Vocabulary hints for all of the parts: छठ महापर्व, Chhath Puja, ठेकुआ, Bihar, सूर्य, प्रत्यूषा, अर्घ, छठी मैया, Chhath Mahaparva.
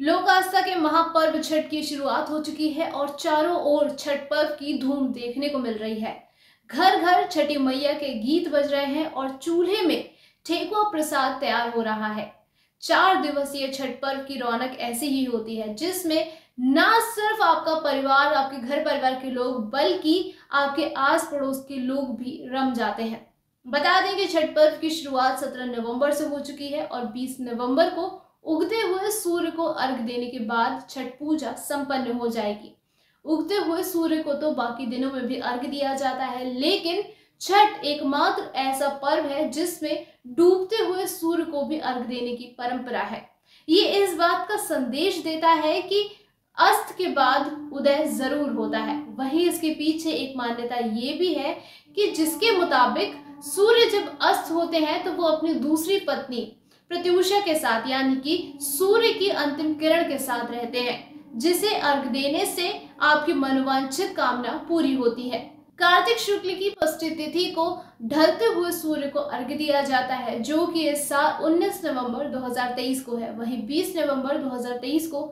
लोक आस्था के महापर्व छठ की शुरुआत हो चुकी है और चारों ओर छठ पर्व की धूम देखने को मिल रही है। घर घर छठी मैया के गीत बज रहे हैं और चूल्हे में ठेकुआ प्रसाद तैयार हो रहा है। 4 दिवसीय छठ पर्व की रौनक ऐसी ही होती है, जिसमें ना सिर्फ आपका परिवार, आपके घर परिवार के लोग, बल्कि आपके आस पड़ोस के लोग भी रम जाते हैं। बता दें कि छठ पर्व की शुरुआत 17 नवंबर से हो चुकी है और 20 नवंबर को उगते हुए सूर्य को अर्घ देने के बाद छठ पूजा संपन्न हो जाएगी। उगते हुए सूर्य को तो बाकी दिनों में भी अर्घ दिया जाता है, लेकिन छठ एकमात्र ऐसा पर्व है जिसमें डूबते हुए सूर्य को भी अर्घ देने की परंपरा है। ये इस बात का संदेश देता है कि अस्त के बाद उदय जरूर होता है। वहीं इसके पीछे एक मान्यता ये भी है कि जिसके मुताबिक सूर्य जब अस्त होते हैं तो वो अपनी दूसरी पत्नी प्रत्यूषा के साथ, यानी कि सूर्य की अंतिम किरण के साथ रहते हैं, जिसे अर्घ देने से आपकी मनोवांछित कामना पूरी होती है। कार्तिक शुक्ल की षष्ठी तिथि को ढलते हुए सूर्य को अर्घ दिया जाता है, जो कि इस साल 19 नवंबर 2023 को है। वहीं 20 नवंबर 2023 को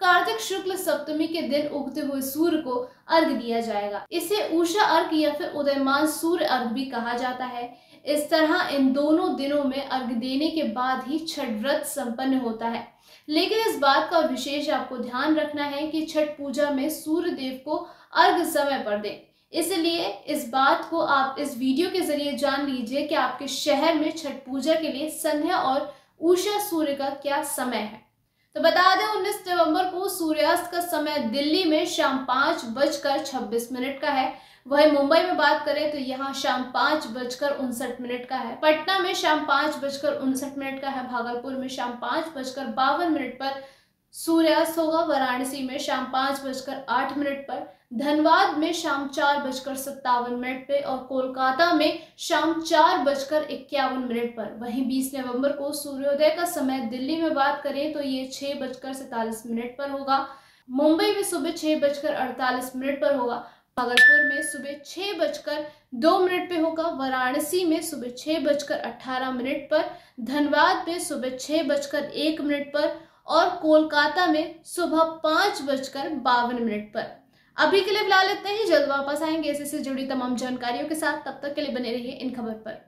कार्तिक शुक्ल सप्तमी के दिन उगते हुए सूर्य को अर्घ दिया जाएगा। इसे उषा अर्घ या फिर उदयमान सूर्य अर्घ भी कहा जाता है। इस तरह इन दोनों दिनों में अर्घ देने के बाद ही छठ व्रत संपन्न होता है। लेकिन इस बात का विशेष आपको ध्यान रखना है कि छठ पूजा में सूर्य देव को अर्घ समय पर दें। इसलिए इस बात को आप इस वीडियो के जरिए जान लीजिए कि आपके शहर में छठ पूजा के लिए संध्या और उषा सूर्य का क्या समय है। तो बता दें 19 नवंबर को सूर्यास्त का समय दिल्ली में शाम 5:26 का है। वहीं मुंबई में बात करें तो यहाँ शाम 5:59 का है, पटना में शाम 5:59 का है, भागलपुर में शाम 5:52 पर सूर्यास्त होगा, वाराणसी में शाम 5:08 पर, धनबाद में शाम 4:57 पे और कोलकाता में शाम 4:51 पर। वहीं 20 नवंबर को सूर्योदय का समय दिल्ली में बात करें तो ये 6:47 पर होगा, मुंबई में सुबह 6:48 पर होगा, भागलपुर में सुबह 6:02 पे होगा, वाराणसी में सुबह 6:18 पर, धनबाद में सुबह 6:01 पर और कोलकाता में सुबह 5:52 पर। अभी के लिए फिलहाल इतना ही, जल्द वापस आएंगे ऐसे से जुड़ी तमाम जानकारियों के साथ। तब तक के लिए बने रहिए इन खबर पर।